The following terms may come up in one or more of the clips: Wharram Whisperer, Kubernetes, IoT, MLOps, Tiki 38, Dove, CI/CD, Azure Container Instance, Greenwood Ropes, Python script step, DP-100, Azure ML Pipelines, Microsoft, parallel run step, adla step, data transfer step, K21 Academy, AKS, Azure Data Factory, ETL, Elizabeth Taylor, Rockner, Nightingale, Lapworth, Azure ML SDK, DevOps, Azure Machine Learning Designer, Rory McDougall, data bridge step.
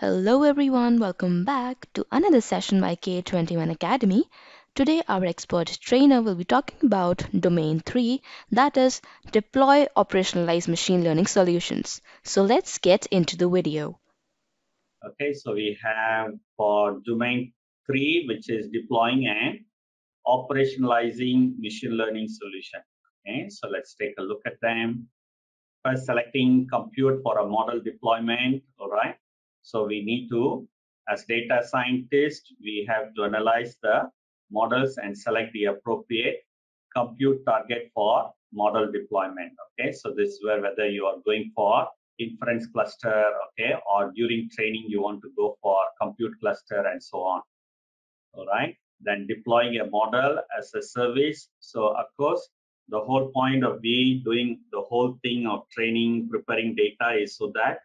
Hello everyone, welcome back to another session by K21 Academy. Today our expert trainer will be talking about domain 3, that is deploy operationalized machine learning solutions. So let's get into the video. Okay, so we have for domain 3, which is deploying and operationalizing machine learning solution. Okay, so let's take a look at them. First, selecting compute for a model deployment, all right? So we need to, as data scientists, we have to analyze the models and select the appropriate compute target for model deployment. Okay, so this is where whether you are going for inference cluster, okay, or during training you want to go for compute cluster and so on. All right, then deploying a model as a service. So of course, the whole point of we doing the whole thing of training, preparing data is so that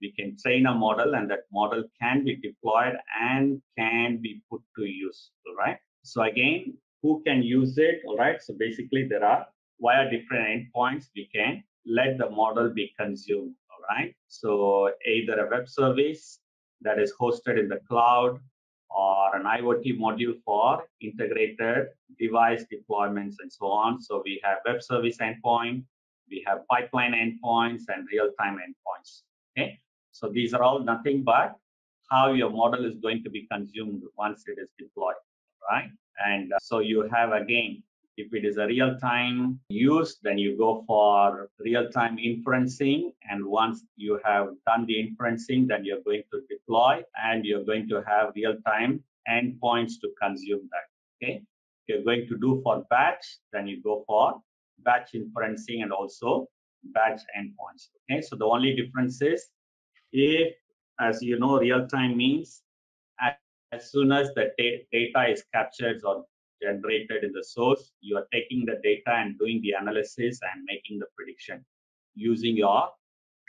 we can train a model and that model can be deployed and can be put to use, all right? So again, who can use it, all right? So basically there are via different endpoints, we can let the model be consumed, all right? So either a web service that is hosted in the cloud or an IoT module for integrated device deployments and so on. So we have web service endpoint, we have pipeline endpoints and real-time endpoints, okay? So these are all nothing but how your model is going to be consumed once it is deployed, right? And so you have again, if it is a real-time use, then you go for real-time inferencing. And once you have done the inferencing, then you're going to deploy and you're going to have real-time endpoints to consume that, okay? If you're going to do for batch, then you go for batch inferencing and also batch endpoints, okay? So the only difference is, if, as you know, real-time means as soon as the data is captured or generated in the source, you are taking the data and doing the analysis and making the prediction using your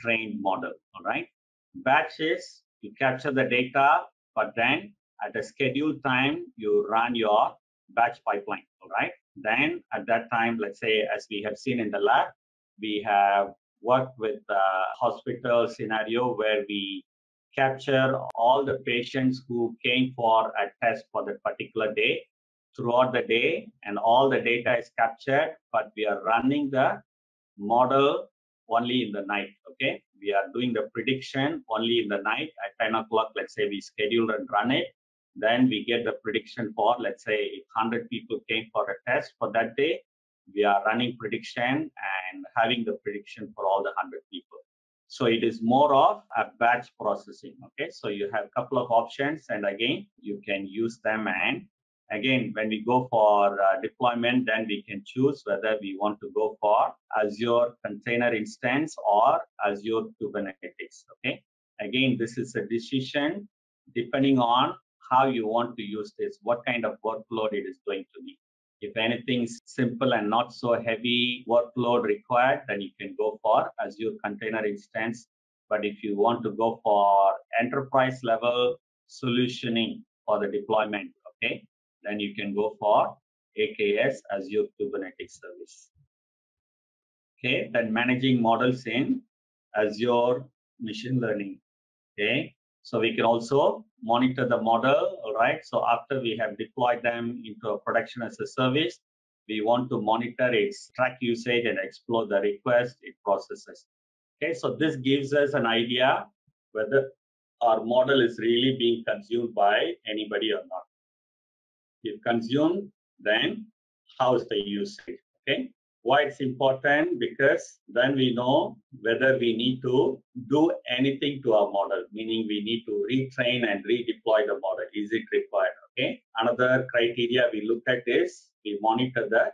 trained model, all right? Batch is you capture the data, but then at a scheduled time, you run your batch pipeline, all right? Then at that time, let's say, as we have seen in the lab, we have worked with the hospital scenario where we capture all the patients who came for a test for that particular day throughout the day, and all the data is captured, but we are running the model only in the night, okay? We are doing the prediction only in the night at 10 o'clock, let's say we schedule and run it. Then we get the prediction for, let's say, if 100 people came for a test for that day, we are running prediction and having the prediction for all the 100 people. So it is more of a batch processing, okay? So you have a couple of options, and again, you can use them. And again, when we go for deployment, then we can choose whether we want to go for Azure Container Instance or Azure Kubernetes, okay? Again, this is a decision depending on how you want to use this, what kind of workload it is going to be. If anything is simple and not so heavy workload required, then you can go for Azure Container Instance. But if you want to go for enterprise level solutioning for the deployment, okay, then you can go for AKS, Azure Kubernetes Service. Okay, then managing models in Azure Machine Learning, okay. So we can also monitor the model, all right? So after we have deployed them into a production as a service, we want to monitor its track usage and explore the request it processes. Okay, so this gives us an idea whether our model is really being consumed by anybody or not. If consumed, then how's the usage, okay? Why it's important? Because then we know whether we need to do anything to our model, meaning we need to retrain and redeploy the model. Is it required? Okay. Another criteria we look at is we monitor the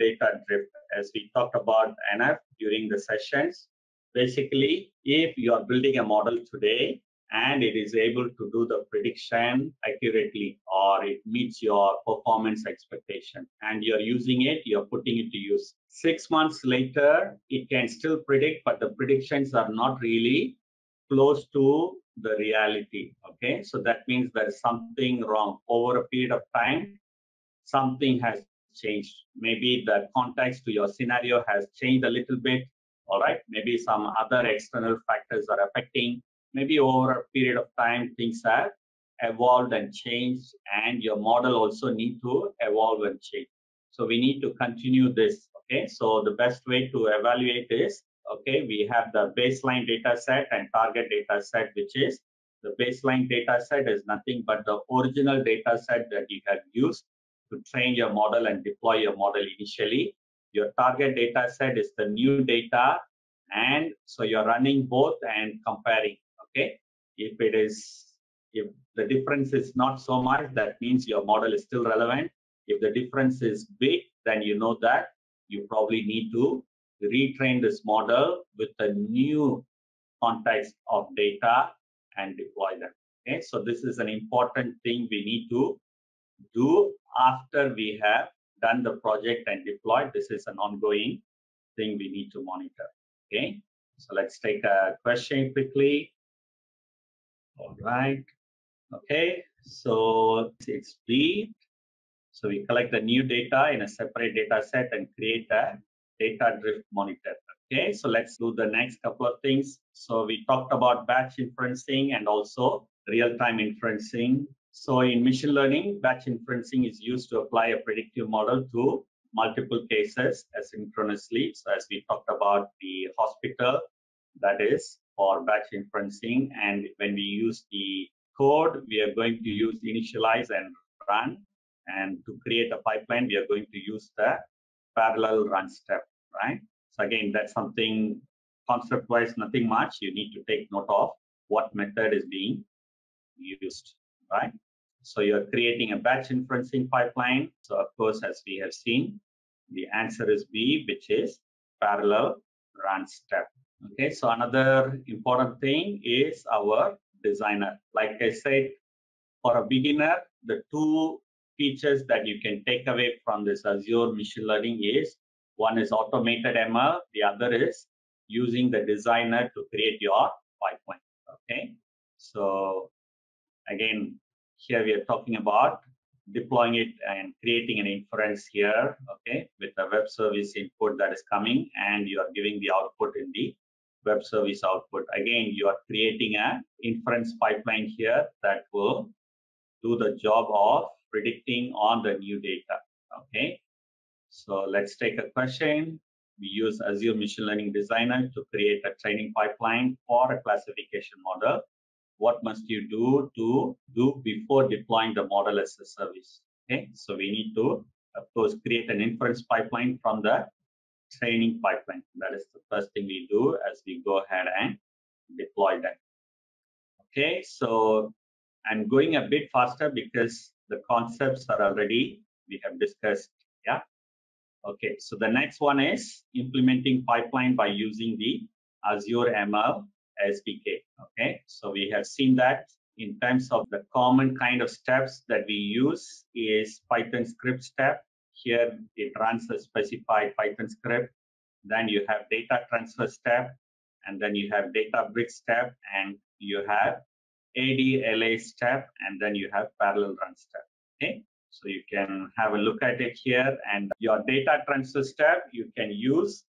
data drift. As we talked about enough during the sessions, basically, if you are building a model today and it is able to do the prediction accurately or it meets your performance expectation and you're using it, you're putting it to use. 6 months later, it can still predict, but the predictions are not really close to the reality, okay? So that means there's something wrong. Over a period of time, something has changed. Maybe the context to your scenario has changed a little bit, all right? Maybe some other external factors are affecting maybe over a period of time, things have evolved and changed, and your model also need to evolve and change. So we need to continue this, okay? So the best way to evaluate is, okay, we have the baseline data set and target data set, which is the baseline data set is nothing but the original data set that you have used to train your model and deploy your model initially. Your target data set is the new data, and so you're running both and comparing, okay? If the difference is not so much, that means your model is still relevant. If the difference is big, then you know that you probably need to retrain this model with a new context of data and deploy them. Okay, so this is an important thing we need to do after we have done the project and deployed. This is an ongoing thing we need to monitor. Okay, so let's take a question quickly. All right. Okay, so it's deep. So we collect the new data in a separate data set and create a data drift monitor. Okay, so let's do the next couple of things. So we talked about batch inferencing and also real-time inferencing. So in machine learning, batch inferencing is used to apply a predictive model to multiple cases asynchronously. So as we talked about the hospital, that is for batch inferencing. And when we use the code, we are going to use initialize and run. And to create a pipeline, we are going to use the parallel run step, right? So again, that's something concept-wise, nothing much. You need to take note of what method is being used, right? So you're creating a batch inferencing pipeline. So of course, as we have seen, the answer is B, which is parallel run step. Okay, so another important thing is our designer. Like I said, for a beginner, the two features that you can take away from this Azure machine learning is, one is automated ML, the other is using the designer to create your pipeline. Okay, so again, here we are talking about deploying it and creating an inference here, okay, with a web service input that is coming, and you are giving the output in the web service output. Again, you are creating an inference pipeline here that will do the job of predicting on the new data. Okay, so let's take a question. We use Azure Machine Learning Designer to create a training pipeline for a classification model. What must you do to do before deploying the model as a service? Okay, so we need to, of course, create an inference pipeline from the training pipeline. That is the first thing we do as we go ahead and deploy that. Okay, so I'm going a bit faster because the concepts are already, we have discussed, yeah? Okay, so the next one is implementing pipeline by using the Azure ML SDK, okay? So we have seen that in terms of the common kind of steps that we use is Python script step. Here, it runs a specified Python script. Then you have data transfer step, and then you have data bridge step, and you have adla step, and then you have parallel run step. Okay, so you can have a look at it here. And your data transfer step, you can use,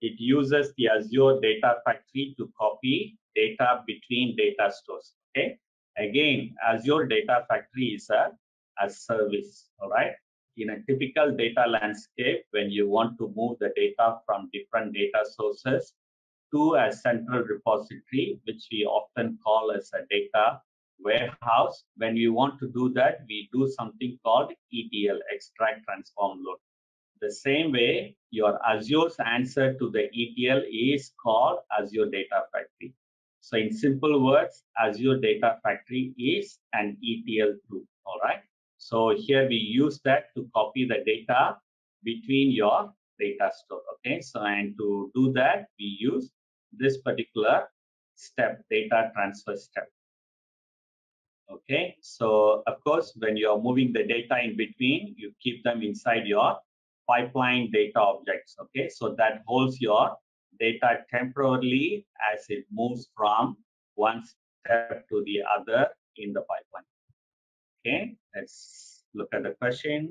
it uses the Azure Data Factory to copy data between data stores. Okay, again, Azure Data Factory is a service. All right, in a typical data landscape, when you want to move the data from different data sources to a central repository, which we often call as a data warehouse. When we want to do that, we do something called ETL, extract, transform, load. The same way, your Azure's answer to the ETL is called Azure Data Factory. So in simple words, Azure Data Factory is an ETL tool, all right? So here we use that to copy the data between your data store, okay? So, and to do that, we use this particular step, data transfer step. Okay, so of course, when you're moving the data in between, you keep them inside your pipeline data objects, okay? So that holds your data temporarily as it moves from one step to the other in the pipeline. Okay, let's look at the question.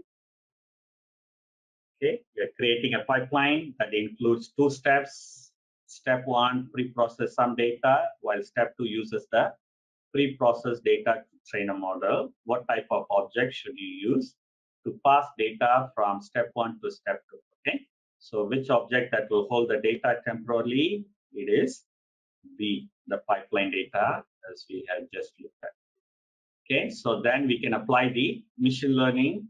Okay, we are creating a pipeline that includes two steps, Step 1 pre-process some data, while step 2 uses the pre-processed data to train a model. What type of object should you use to pass data from step 1 to step 2? Okay, so which object that will hold the data temporarily? It is B, the pipeline data, as we have just looked at. Okay, so then we can apply the machine learning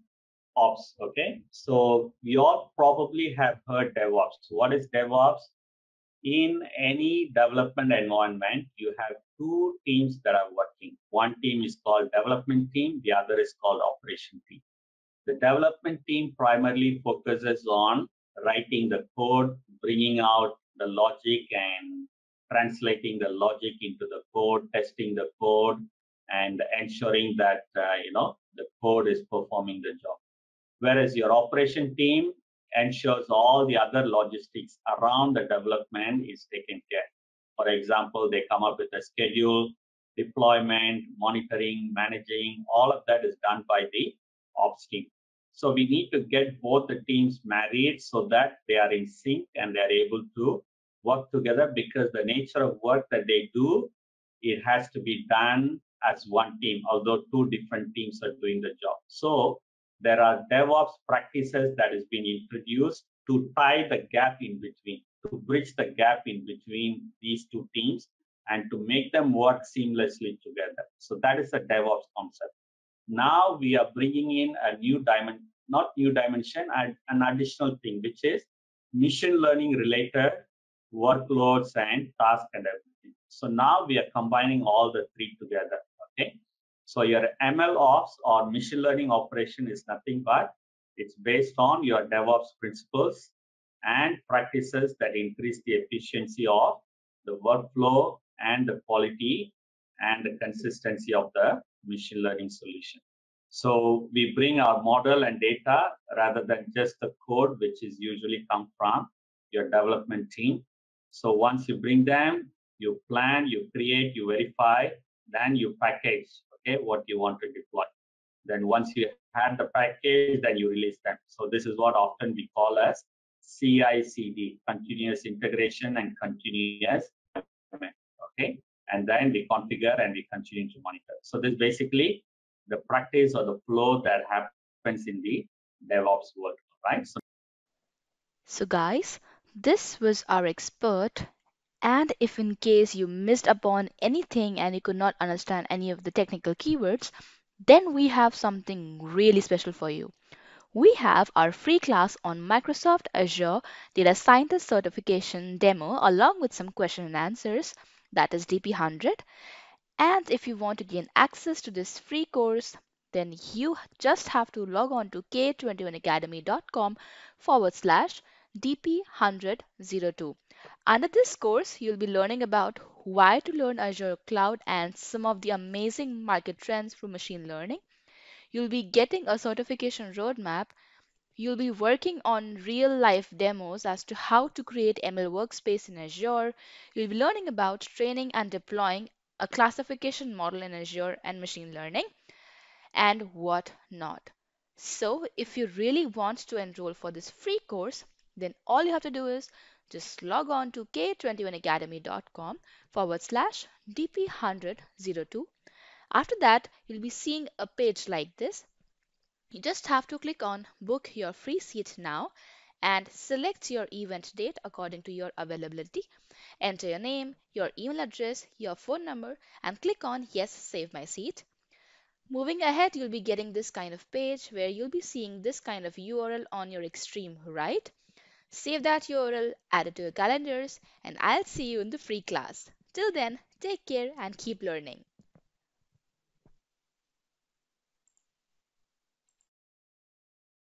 ops. Okay, so we all probably have heard DevOps. So what is DevOps? In any development environment, you have two teams that are working. One team is called development team, the other is called operation team. The development team primarily focuses on writing the code, bringing out the logic and translating the logic into the code, testing the code, and ensuring that the code is performing the job. Whereas your operation team ensures all the other logistics around the development is taken care of. For example, they come up with a schedule, deployment, monitoring, managing, all of that is done by the ops team. So we need to get both the teams married so that they are in sync and they are able to work together, because the nature of work that they do, it has to be done as one team, although two different teams are doing the job. So there are DevOps practices that has been introduced to tie the gap in between, to bridge the gap in between these two teams and to make them work seamlessly together. So that is a DevOps concept. Now we are bringing in a new dimension, an additional thing, which is machine learning related workloads and tasks and everything. So now we are combining all the three together. Okay. So your MLOps or machine learning operation is nothing but it's based on your DevOps principles and practices that increase the efficiency of the workflow and the quality and the consistency of the machine learning solution. So we bring our model and data rather than just the code, which is usually come from your development team. So once you bring them, you plan, you create, you verify, then you package. Okay, what you want to deploy. Then once you have the package, then you release them. So this is what often we call as CI/CD, continuous integration and continuous deployment. Okay, and then we configure and we continue to monitor. So this is basically the practice or the flow that happens in the DevOps world, right? So guys, this was our expert. And if in case you missed upon anything and you could not understand any of the technical keywords, then we have something really special for you. We have our free class on Microsoft Azure Data Scientist Certification demo along with some question and answers, that is DP-100. And if you want to gain access to this free course, then you just have to log on to k21academy.com/DP-100-02. Under this course, you'll be learning about why to learn Azure Cloud and some of the amazing market trends through machine learning. You'll be getting a certification roadmap. You'll be working on real-life demos as to how to create ML workspace in Azure. You'll be learning about training and deploying a classification model in Azure and machine learning and what not. So if you really want to enroll for this free course, then all you have to do is just log on to k21academy.com/DP-100-02. After that, you'll be seeing a page like this. You just have to click on Book Your Free Seat Now and select your event date according to your availability. Enter your name, your email address, your phone number, and click on Yes, Save My Seat. Moving ahead, you'll be getting this kind of page where you'll be seeing this kind of URL on your extreme right. Save that URL, add it to your calendars, and I'll see you in the free class. Till then, take care and keep learning.